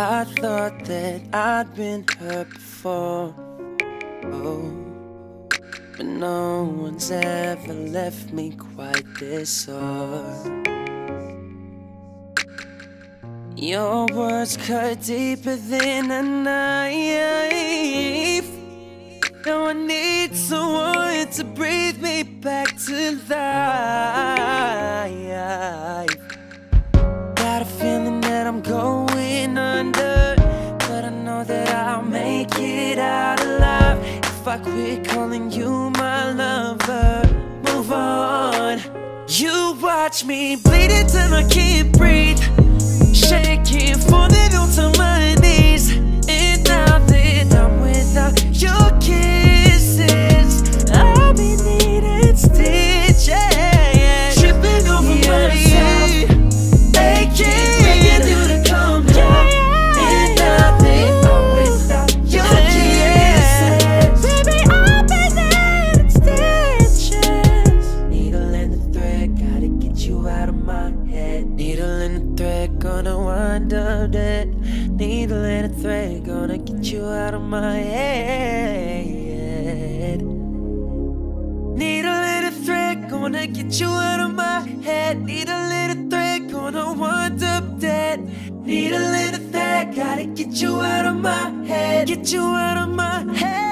I thought that I'd been hurt before, oh, but no one's ever left me quite this sore. Your words cut deeper than a knife. Now I need someone to breathe me back to life. Got a feeling that I'm going under, but I know that I'll make it out alive if I quit calling you my lover. Move on. You watch me bleed until I can't breathe, shaking, falling onto my knees. And now that I'm without your kisses, I'll be needing stitches, tripping over myself, aching, begging you to come down. And now that I'm without your kisses, baby, I'll be needing stitches. Needle and the thread, gotta get you out of my head. Needle and the thread, gonna wind up dead. Needle and a thread, gonna get you out of my head. Needle and a thread, gonna get you out of my head. Needle and a thread, gonna wind up dead. Needle and a thread, gotta get you out of my head. Get you out of my head.